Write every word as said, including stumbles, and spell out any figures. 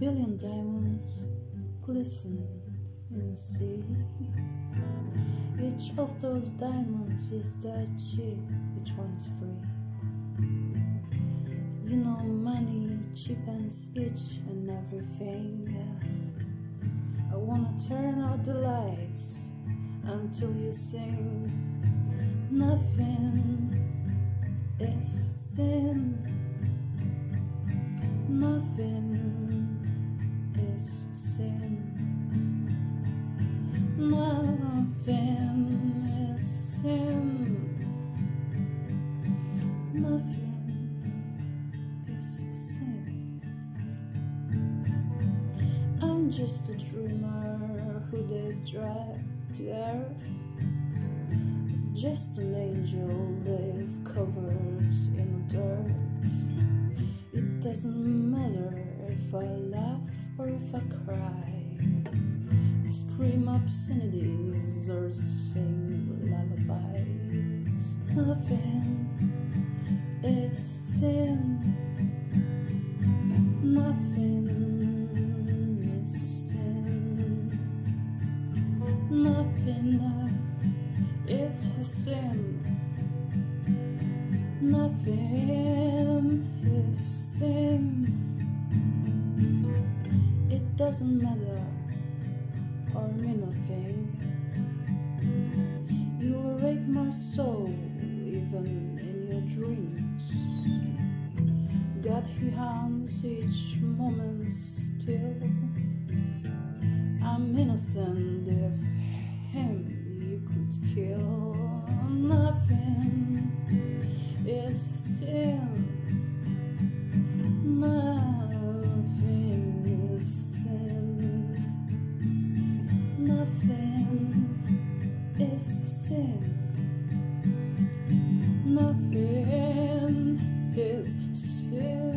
billion diamonds glistened in the sea. Each of those diamonds is dirt cheap, which one's free? You know, money cheapens each and everything. Yeah. I wanna turn out the lights until you sing. Nothing is sin. Nothing is sin. Nothing is sin. Nothing is sin. I'm just a dreamer who they've dragged to earth. Just an angel they've covered in dirt. It doesn't matter if I laugh or if I cry, scream obscenities or sing lullabies. Nothing is sin. Nothing is sin. Nothing is a sin. Nothing is sin. It doesn't matter or mean nothing. You'll rape my soul even in your dreams. God, he harms each moment still. I'm innocent if him could kill. Nothing is sin. Nothing is sin. Nothing is sin. Nothing is sin.